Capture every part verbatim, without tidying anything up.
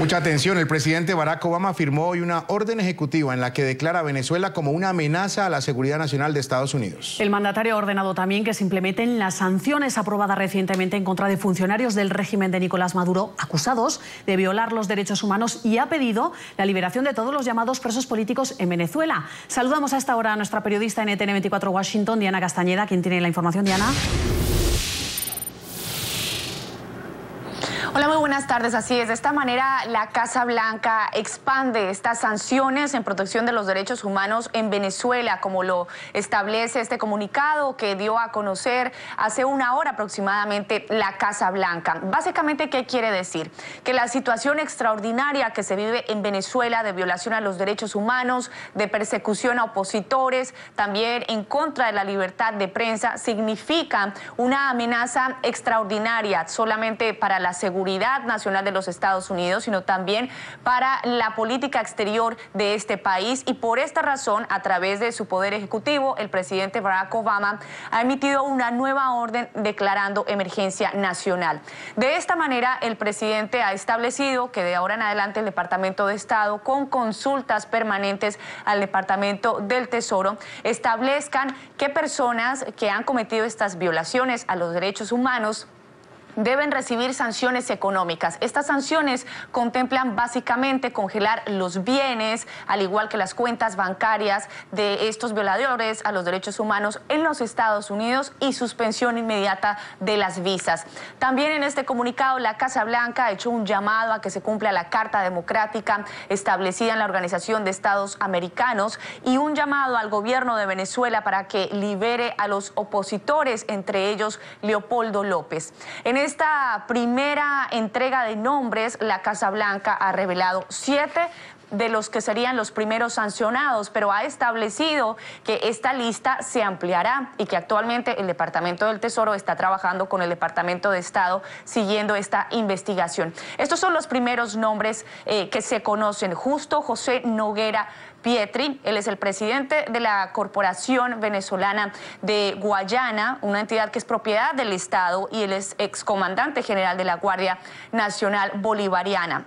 Mucha atención, el presidente Barack Obama firmó hoy una orden ejecutiva en la que declara a Venezuela como una amenaza a la seguridad nacional de Estados Unidos. El mandatario ha ordenado también que se implementen las sanciones aprobadas recientemente en contra de funcionarios del régimen de Nicolás Maduro acusados de violar los derechos humanos y ha pedido la liberación de todos los llamados presos políticos en Venezuela. Saludamos a esta hora a nuestra periodista N T N veinticuatro Washington, Diana Castañeda, quien tiene la información. Diana. Hola, muy buenas tardes. Así es, de esta manera la Casa Blanca expande estas sanciones en protección de los derechos humanos en Venezuela, como lo establece este comunicado que dio a conocer hace una hora aproximadamente la Casa Blanca. Básicamente, ¿qué quiere decir? Que la situación extraordinaria que se vive en Venezuela de violación a los derechos humanos, de persecución a opositores, también en contra de la libertad de prensa, significa una amenaza extraordinaria solamente para la seguridad seguridad nacional de los Estados Unidos, sino también para la política exterior de este país. Y por esta razón, a través de su poder ejecutivo, el presidente Barack Obama ha emitido una nueva orden declarando emergencia nacional. De esta manera, el presidente ha establecido que de ahora en adelante el Departamento de Estado, con consultas permanentes al Departamento del Tesoro, establezcan qué personas que han cometido estas violaciones a los derechos humanos deben recibir sanciones económicas. Estas sanciones contemplan básicamente congelar los bienes, al igual que las cuentas bancarias de estos violadores a los derechos humanos en los Estados Unidos y suspensión inmediata de las visas. También en este comunicado la Casa Blanca ha hecho un llamado a que se cumpla la Carta Democrática establecida en la Organización de Estados Americanos y un llamado al gobierno de Venezuela para que libere a los opositores, entre ellos Leopoldo López. En En esta primera entrega de nombres, la Casa Blanca ha revelado siete de los que serían los primeros sancionados, pero ha establecido que esta lista se ampliará y que actualmente el Departamento del Tesoro está trabajando con el Departamento de Estado siguiendo esta investigación. Estos son los primeros nombres eh, que se conocen. Justo José Noguera Pietri, él es el presidente de la Corporación Venezolana de Guayana, una entidad que es propiedad del Estado, y él es excomandante general de la Guardia Nacional Bolivariana.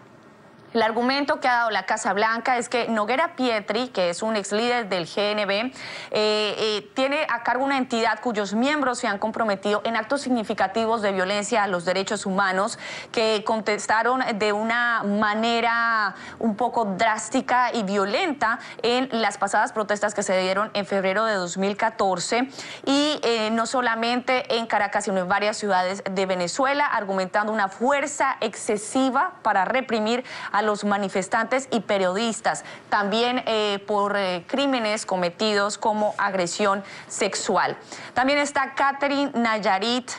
El argumento que ha dado la Casa Blanca es que Noguera Pietri, que es un ex líder del G N B, eh, eh, tiene a cargo una entidad cuyos miembros se han comprometido en actos significativos de violencia a los derechos humanos, que contestaron de una manera un poco drástica y violenta en las pasadas protestas que se dieron en febrero de dos mil catorce, y eh, no solamente en Caracas, sino en varias ciudades de Venezuela, argumentando una fuerza excesiva para reprimir a los manifestantes y periodistas, también eh, por eh, crímenes cometidos como agresión sexual. También está Catherine Nayarit,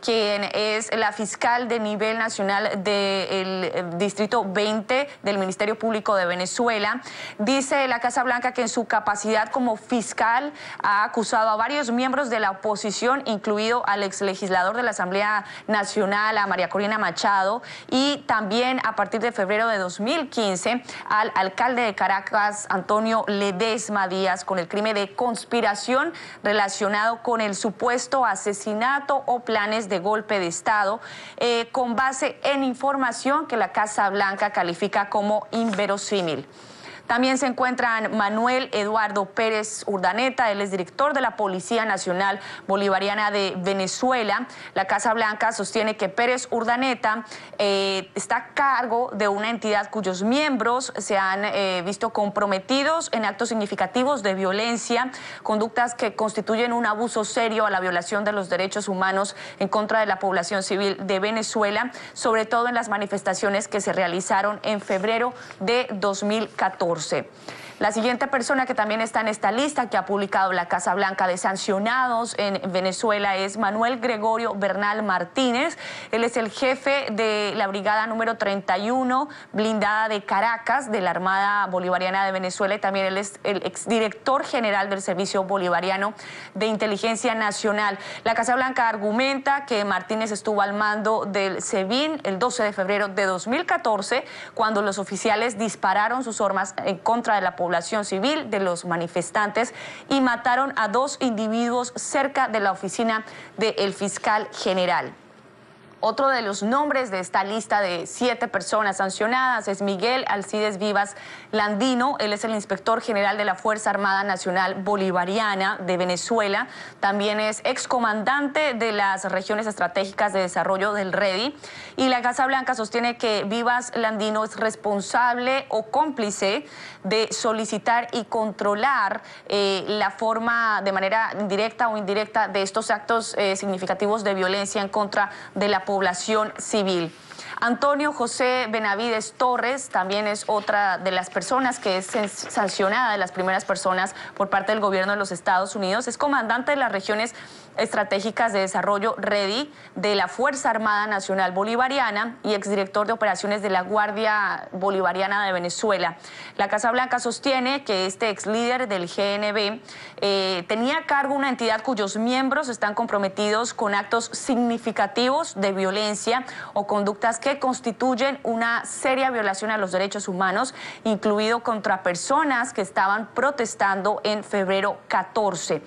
quien es la fiscal de nivel nacional del Distrito veinte del Ministerio Público de Venezuela. Dice la Casa Blanca que en su capacidad como fiscal ha acusado a varios miembros de la oposición, incluido al exlegislador de la Asamblea Nacional, a María Corina Machado, y también a partir de febrero de dos mil quince al alcalde de Caracas, Antonio Ledesma Díaz, con el crimen de conspiración relacionado con el supuesto asesinato o planes de de golpe de Estado, eh, con base en información que la Casa Blanca califica como inverosímil. También se encuentran Manuel Eduardo Pérez Urdaneta, él es director de la Policía Nacional Bolivariana de Venezuela. La Casa Blanca sostiene que Pérez Urdaneta eh, está a cargo de una entidad cuyos miembros se han eh, visto comprometidos en actos significativos de violencia, conductas que constituyen un abuso serio a la violación de los derechos humanos en contra de la población civil de Venezuela, sobre todo en las manifestaciones que se realizaron en febrero de dos mil catorce. La siguiente persona que también está en esta lista que ha publicado la Casa Blanca de sancionados en Venezuela es Manuel Gregorio Bernal Martínez. Él es el jefe de la brigada número treinta y uno blindada de Caracas de la Armada Bolivariana de Venezuela, y también él es el exdirector general del Servicio Bolivariano de Inteligencia Nacional. La Casa Blanca argumenta que Martínez estuvo al mando del SEBIN el doce de febrero de dos mil catorce, cuando los oficiales dispararon sus armas en contra de la población civil, de los manifestantes, y mataron a dos individuos cerca de la oficina del fiscal general. Otro de los nombres de esta lista de siete personas sancionadas es Miguel Alcides Vivas Landino. Él es el inspector general de la Fuerza Armada Nacional Bolivariana de Venezuela. También es excomandante de las Regiones Estratégicas de Desarrollo del REDI. Y la Casa Blanca sostiene que Vivas Landino es responsable o cómplice de solicitar y controlar eh, la forma de manera directa o indirecta de estos actos eh, significativos de violencia en contra de la población civil. Antonio José Benavides Torres también es otra de las personas que es sancionada, de las primeras personas por parte del gobierno de los Estados Unidos. Es comandante de las Regiones Estratégicas de Desarrollo REDI, de la Fuerza Armada Nacional Bolivariana y exdirector de operaciones de la Guardia Bolivariana de Venezuela. La Casa Blanca sostiene que este ex líder del G N B eh, tenía a cargo una entidad cuyos miembros están comprometidos con actos significativos de violencia o conductas que constituyen una seria violación a los derechos humanos, incluido contra personas que estaban protestando en febrero catorce.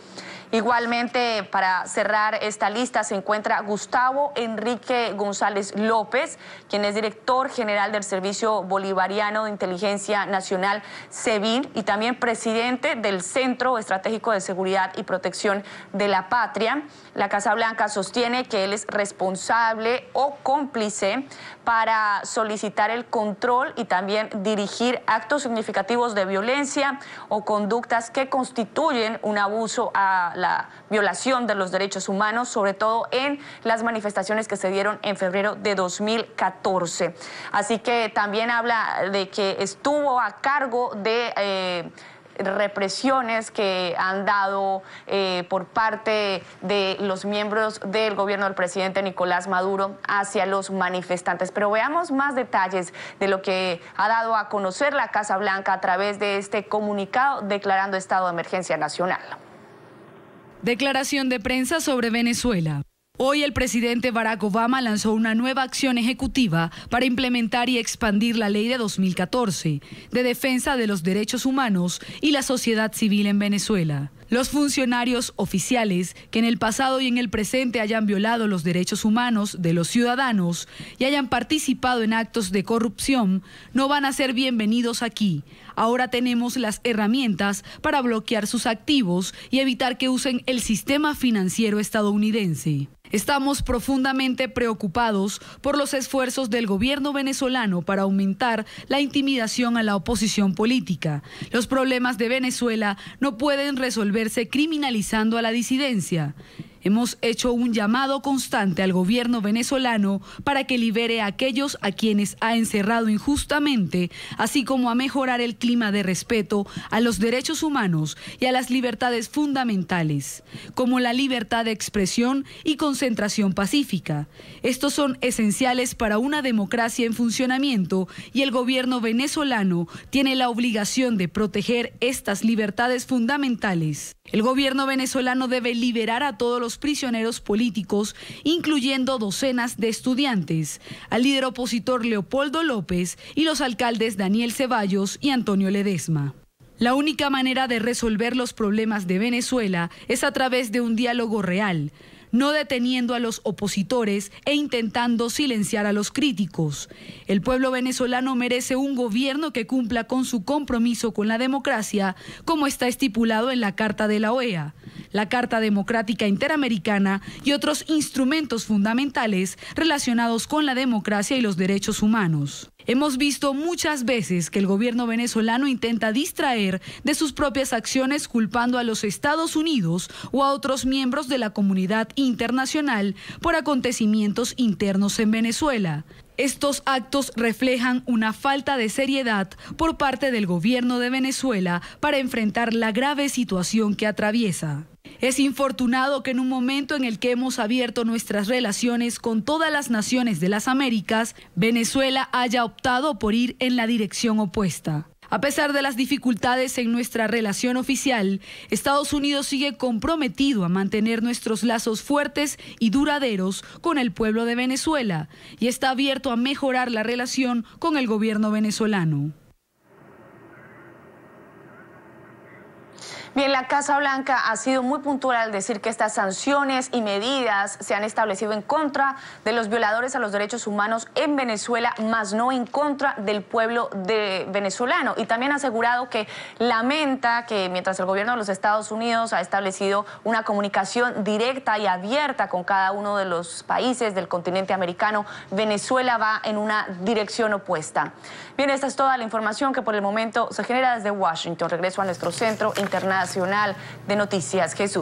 Igualmente, para cerrar esta lista se encuentra Gustavo Enrique González López, quien es director general del Servicio Bolivariano de Inteligencia Nacional, SEBIN, y también presidente del Centro Estratégico de Seguridad y Protección de la Patria. La Casa Blanca sostiene que él es responsable o cómplice para solicitar el control y también dirigir actos significativos de violencia o conductas que constituyen un abuso a la la violación de los derechos humanos, sobre todo en las manifestaciones que se dieron en febrero de dos mil catorce. Así que también habla de que estuvo a cargo de eh, represiones que han dado eh, por parte de los miembros del gobierno del presidente Nicolás Maduro hacia los manifestantes. Pero veamos más detalles de lo que ha dado a conocer la Casa Blanca a través de este comunicado declarando estado de emergencia nacional. Declaración de prensa sobre Venezuela. Hoy el presidente Barack Obama lanzó una nueva acción ejecutiva para implementar y expandir la ley de dos mil catorce de defensa de los derechos humanos y la sociedad civil en Venezuela. Los funcionarios oficiales que en el pasado y en el presente hayan violado los derechos humanos de los ciudadanos y hayan participado en actos de corrupción no van a ser bienvenidos aquí. Ahora tenemos las herramientas para bloquear sus activos y evitar que usen el sistema financiero estadounidense. Estamos profundamente preocupados por los esfuerzos del gobierno venezolano para aumentar la intimidación a la oposición política. Los problemas de Venezuela no pueden resolverse criminalizando a la disidencia. Hemos hecho un llamado constante al gobierno venezolano para que libere a aquellos a quienes ha encerrado injustamente, así como a mejorar el clima de respeto a los derechos humanos y a las libertades fundamentales, como la libertad de expresión y concentración pacífica. Estos son esenciales para una democracia en funcionamiento y el gobierno venezolano tiene la obligación de proteger estas libertades fundamentales. El gobierno venezolano debe liberar a todos los prisioneros políticos, incluyendo docenas de estudiantes, al líder opositor Leopoldo López y los alcaldes Daniel Ceballos y Antonio Ledesma. La única manera de resolver los problemas de Venezuela es a través de un diálogo real, no deteniendo a los opositores e intentando silenciar a los críticos. El pueblo venezolano merece un gobierno que cumpla con su compromiso con la democracia, como está estipulado en la Carta de la O E A, la Carta Democrática Interamericana y otros instrumentos fundamentales relacionados con la democracia y los derechos humanos. Hemos visto muchas veces que el gobierno venezolano intenta distraer de sus propias acciones culpando a los Estados Unidos o a otros miembros de la comunidad internacional por acontecimientos internos en Venezuela. Estos actos reflejan una falta de seriedad por parte del gobierno de Venezuela para enfrentar la grave situación que atraviesa. Es infortunado que en un momento en el que hemos abierto nuestras relaciones con todas las naciones de las Américas, Venezuela haya optado por ir en la dirección opuesta. A pesar de las dificultades en nuestra relación oficial, Estados Unidos sigue comprometido a mantener nuestros lazos fuertes y duraderos con el pueblo de Venezuela y está abierto a mejorar la relación con el gobierno venezolano. Bien, la Casa Blanca ha sido muy puntual al decir que estas sanciones y medidas se han establecido en contra de los violadores a los derechos humanos en Venezuela, más no en contra del pueblo de venezolano. Y también ha asegurado que lamenta que mientras el gobierno de los Estados Unidos ha establecido una comunicación directa y abierta con cada uno de los países del continente americano, Venezuela va en una dirección opuesta. Bien, esta es toda la información que por el momento se genera desde Washington. Regreso a nuestro Centro Internacional de Noticias. Jesús.